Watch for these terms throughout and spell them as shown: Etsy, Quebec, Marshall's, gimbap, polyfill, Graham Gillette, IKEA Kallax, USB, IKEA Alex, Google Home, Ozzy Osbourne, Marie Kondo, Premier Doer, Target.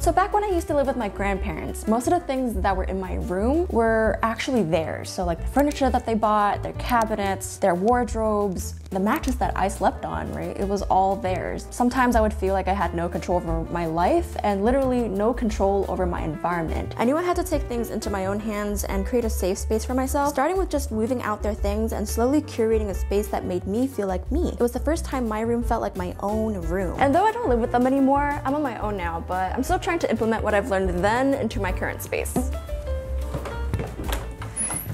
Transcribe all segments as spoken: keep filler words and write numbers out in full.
So back when I used to live with my grandparents, most of the things that were in my room were actually theirs. So like the furniture that they bought, their cabinets, their wardrobes, the mattress that I slept on, right? It was all theirs. Sometimes I would feel like I had no control over my life and literally no control over my environment. I knew I had to take things into my own hands and create a safe space for myself, starting with just moving out their things and slowly curating a space that made me feel like me. It was the first time my room felt like my own room. And though I don't live with them anymore, I'm on my own now, but I'm still trying to implement what I've learned then into my current space.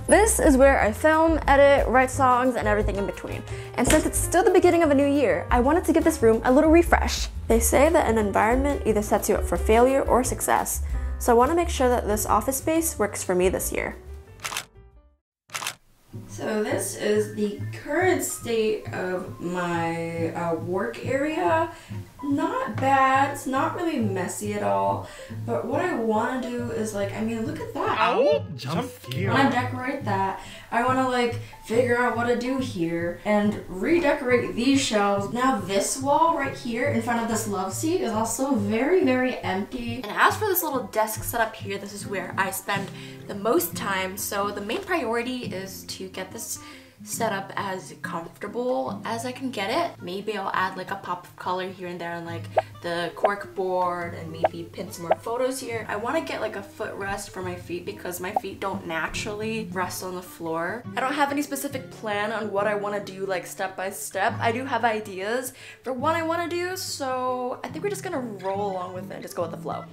This is where I film, edit, write songs, and everything in between. And since it's still the beginning of a new year, I wanted to give this room a little refresh. They say that an environment either sets you up for failure or success, so I want to make sure that this office space works for me this year. So this is the current state of my uh, work area. Not bad, it's not really messy at all, but what I want to do is, like, I mean, look at that. Ow, jump here. I want to decorate that. I want to, like, figure out what to do here and redecorate these shelves. Now this wall right here in front of this love seat is also very, very empty. And as for this little desk setup here, this is where I spend the most time, so the main priority is to get this set up as comfortable as I can get it. Maybe I'll add like a pop of color here and there and like the cork board and maybe pin some more photos here. I want to get like a foot rest for my feet because my feet don't naturally rest on the floor. I don't have any specific plan on what I want to do like step by step. I do have ideas for what I want to do, so I think we're just gonna roll along with it and just go with the flow.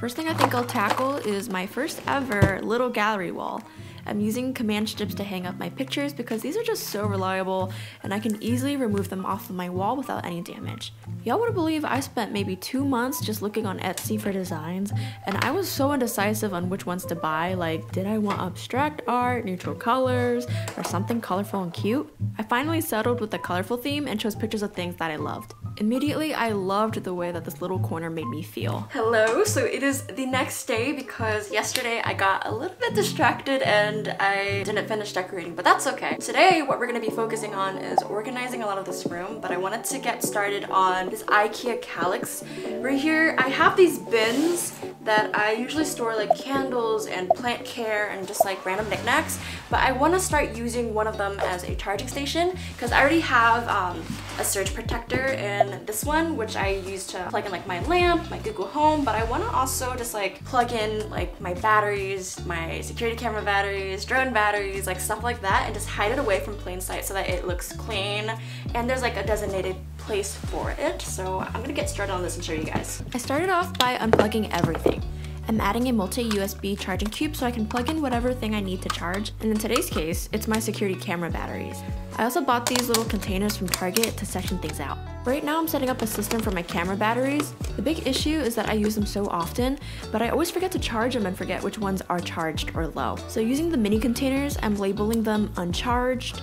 First thing I think I'll tackle is my first ever little gallery wall. I'm using command strips to hang up my pictures because these are just so reliable and I can easily remove them off of my wall without any damage. Y'all wouldn't believe I spent maybe two months just looking on Etsy for designs, and I was so indecisive on which ones to buy. Like, did I want abstract art, neutral colors, or something colorful and cute? I finally settled with the colorful theme and chose pictures of things that I loved. Immediately, I loved the way that this little corner made me feel. Hello, so it is the next day because yesterday I got a little bit distracted and I didn't finish decorating, but that's okay. Today, what we're gonna be focusing on is organizing a lot of this room, but I wanted to get started on this IKEA Kallax. Right here, I have these bins that I usually store like candles and plant care and just like random knickknacks, but I wanna start using one of them as a charging station because I already have um, a surge protector and this one, which I use to plug in like my lamp, my Google Home, but I want to also just like plug in like my batteries, my security camera batteries, drone batteries, like stuff like that, and just hide it away from plain sight so that it looks clean and there's like a designated place for it. So I'm gonna get started on this and show you guys. I started off by unplugging everything. I'm adding a multi U S B charging cube so I can plug in whatever thing I need to charge, and in today's case, it's my security camera batteries. I also bought these little containers from Target to section things out. Right now I'm setting up a system for my camera batteries. The big issue is that I use them so often, but I always forget to charge them and forget which ones are charged or low. So using the mini containers, I'm labeling them uncharged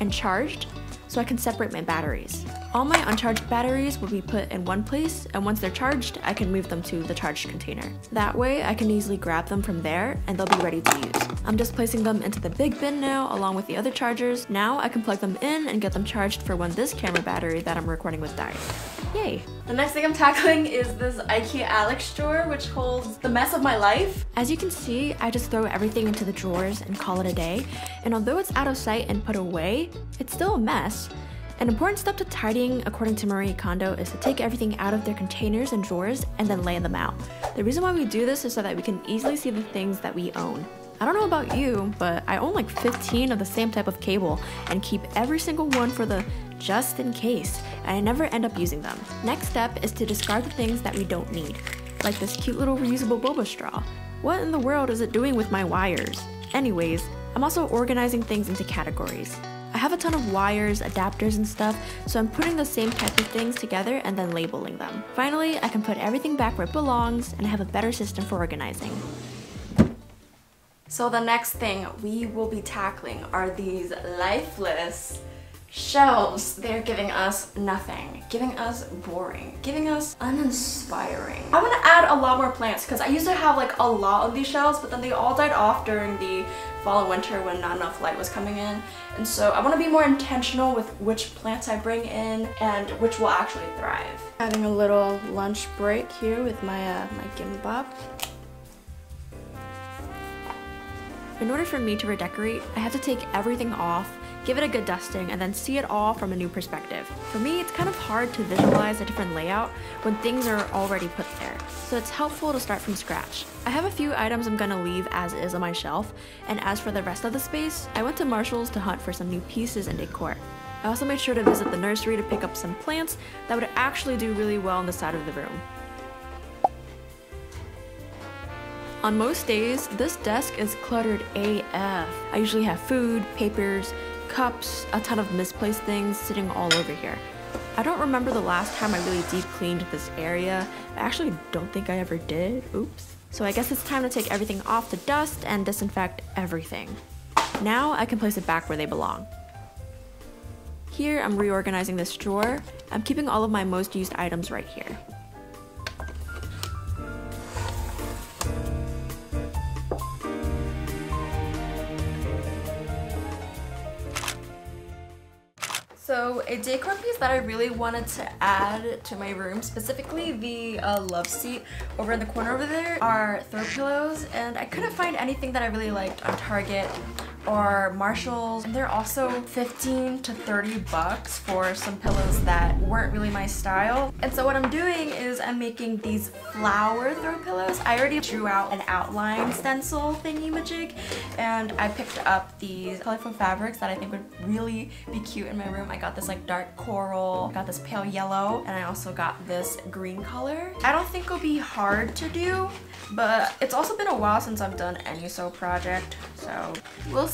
and charged, so I can separate my batteries. All my uncharged batteries will be put in one place, and once they're charged, I can move them to the charged container. That way, I can easily grab them from there, and they'll be ready to use. I'm just placing them into the big bin now, along with the other chargers. Now, I can plug them in and get them charged for when this camera battery that I'm recording with dies. Yay! The next thing I'm tackling is this IKEA Alex drawer, which holds the mess of my life. As you can see, I just throw everything into the drawers and call it a day, and although it's out of sight and put away, it's still a mess. An important step to tidying, according to Marie Kondo, is to take everything out of their containers and drawers and then lay them out. The reason why we do this is so that we can easily see the things that we own. I don't know about you, but I own like fifteen of the same type of cable and keep every single one for the just in case, and I never end up using them. Next step is to discard the things that we don't need, like this cute little reusable boba straw. What in the world is it doing with my wires? Anyways, I'm also organizing things into categories. I have a ton of wires, adapters, and stuff, so I'm putting the same type of things together and then labeling them. Finally, I can put everything back where it belongs and have a better system for organizing. So the next thing we will be tackling are these lifeless shelves, they're giving us nothing, giving us boring, giving us uninspiring. I want to add a lot more plants because I used to have like a lot of these shelves, but then they all died off during the fall and winter when not enough light was coming in. And so I want to be more intentional with which plants I bring in and which will actually thrive. Having a little lunch break here with my, uh, my gimbap. In order for me to redecorate, I have to take everything off, give it a good dusting, and then see it all from a new perspective. For me, it's kind of hard to visualize a different layout when things are already put there, so it's helpful to start from scratch. I have a few items I'm gonna leave as is on my shelf, and as for the rest of the space, I went to Marshall's to hunt for some new pieces and decor. I also made sure to visit the nursery to pick up some plants that would actually do really well on the side of the room. On most days, this desk is cluttered A F. I usually have food, papers, cups, a ton of misplaced things sitting all over here. I don't remember the last time I really deep cleaned this area. I actually don't think I ever did. Oops. So I guess it's time to take everything off the dust and disinfect everything. Now I can place it back where they belong. Here, I'm reorganizing this drawer. I'm keeping all of my most used items right here. So a decor piece that I really wanted to add to my room, specifically the uh, love seat over in the corner over there, are throw pillows, and I couldn't find anything that I really liked on Target or Marshall's, and they're also fifteen to thirty bucks for some pillows that weren't really my style. And so what I'm doing is I'm making these flower throw pillows. I already drew out an outline stencil thingy-majig, and I picked up these colorful fabrics that I think would really be cute in my room. I got this like dark coral, I got this pale yellow, and I also got this green color. I don't think it'll be hard to do, but it's also been a while since I've done any sew project, so we'll see.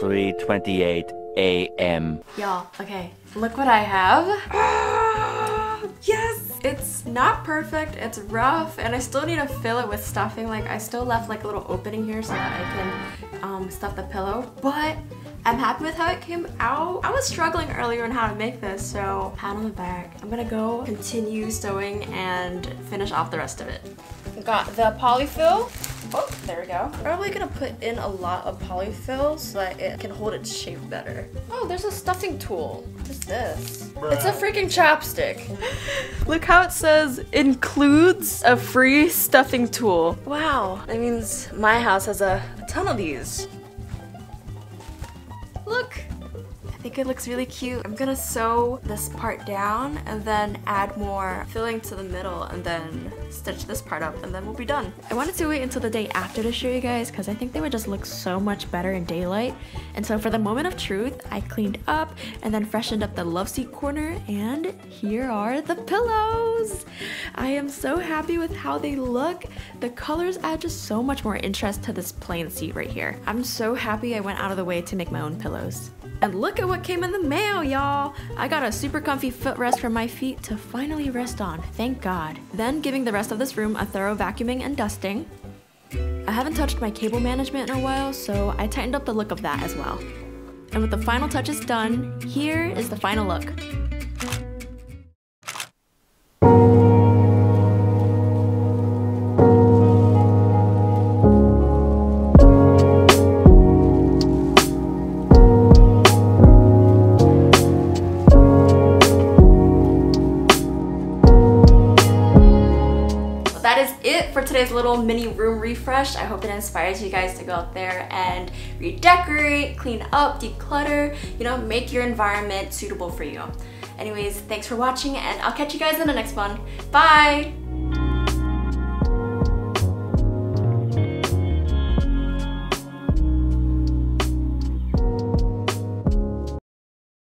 three twenty-eight a m Y'all, okay, look what I have. Yes! It's not perfect, it's rough, and I still need to fill it with stuffing. Like, I still left like a little opening here so that I can um, stuff the pillow, but I'm happy with how it came out. I was struggling earlier on how to make this, so pat on the back. I'm gonna go continue sewing and finish off the rest of it. Got the polyfill. Oh, there we go. Probably gonna put in a lot of polyfill so that it can hold its shape better. Oh, there's a stuffing tool. What is this? Bruh. It's a freaking chopstick. Look how it says, includes a free stuffing tool. Wow, that means my house has a, a ton of these. Look. I think it looks really cute. I'm gonna sew this part down and then add more filling to the middle and then stitch this part up, and then we'll be done. I wanted to wait until the day after to show you guys because I think they would just look so much better in daylight. And so for the moment of truth, I cleaned up and then freshened up the love seat corner, and here are the pillows. I am so happy with how they look. The colors add just so much more interest to this plain seat right here. I'm so happy I went out of the way to make my own pillows. And look at what came in the mail, y'all! I got a super comfy footrest for my feet to finally rest on, thank God. Then giving the rest of this room a thorough vacuuming and dusting. I haven't touched my cable management in a while, so I tightened up the look of that as well. And with the final touches done, here is the final look. Today's little mini room refresh. I hope it inspires you guys to go out there and redecorate, clean up, declutter, you know, make your environment suitable for you. Anyways, thanks for watching, and I'll catch you guys in the next one. Bye!